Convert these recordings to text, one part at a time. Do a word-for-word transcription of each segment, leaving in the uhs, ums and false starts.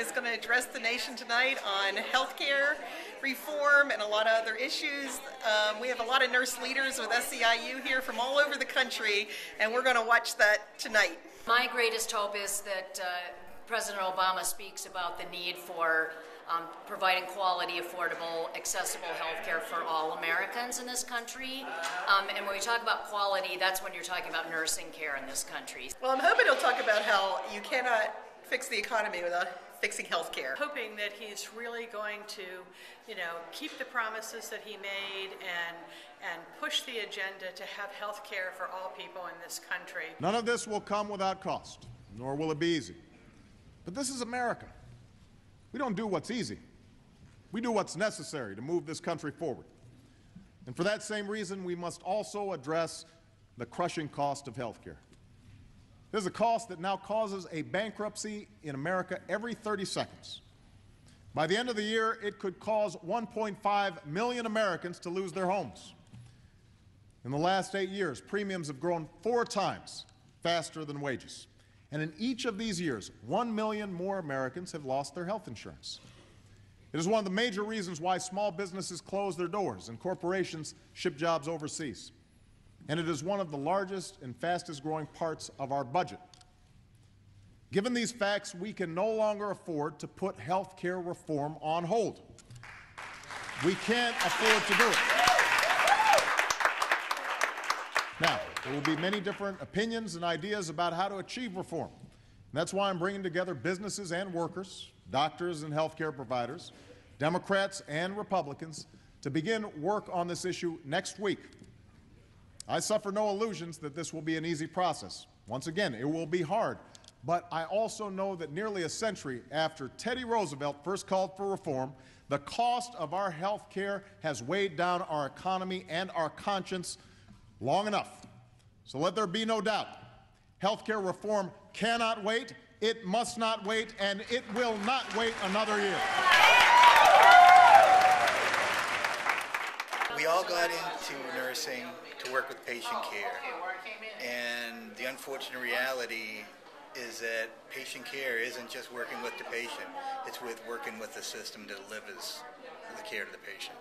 is going to address the nation tonight on healthcare reform and a lot of other issues. Um, we have a lot of nurse leaders with S E I U here from all over the country, and we're going to watch that tonight. My greatest hope is that uh, President Obama speaks about the need for um, providing quality, affordable, accessible health care for all Americans in this country. Um, and when we talk about quality, that's when you're talking about nursing care in this country. Well, I'm hoping he'll talk about how you cannot fix the economy without fixing health care. Hoping that he's really going to, you know, keep the promises that he made and, and push the agenda to have health care for all people in this country. None of this will come without cost, nor will it be easy. But this is America. We don't do what's easy. We do what's necessary to move this country forward. And for that same reason, we must also address the crushing cost of health care. This is a cost that now causes a bankruptcy in America every thirty seconds. By the end of the year, it could cause one point five million Americans to lose their homes. In the last eight years, premiums have grown four times faster than wages. And in each of these years, one million more Americans have lost their health insurance. It is one of the major reasons why small businesses close their doors and corporations ship jobs overseas. And it is one of the largest and fastest growing parts of our budget. Given these facts, we can no longer afford to put health care reform on hold. We can't afford to do it. Now, there will be many different opinions and ideas about how to achieve reform. And that's why I'm bringing together businesses and workers, doctors and health care providers, Democrats and Republicans, to begin work on this issue next week. I suffer no illusions that this will be an easy process. Once again, it will be hard. But I also know that nearly a century after Teddy Roosevelt first called for reform, the cost of our health care has weighed down our economy and our conscience long enough. So let there be no doubt, healthcare reform cannot wait, it must not wait, and it will not wait another year. We all got into nursing to work with patient care, and the unfortunate reality is that patient care isn't just working with the patient, it's with working with the system that delivers the care to the patient.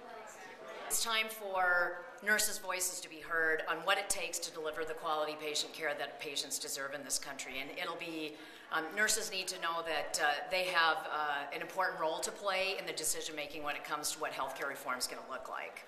It's time for nurses' voices to be heard on what it takes to deliver the quality patient care that patients deserve in this country. And it'll be, um, nurses need to know that uh, they have uh, an important role to play in the decision making when it comes to what healthcare reform is going to look like.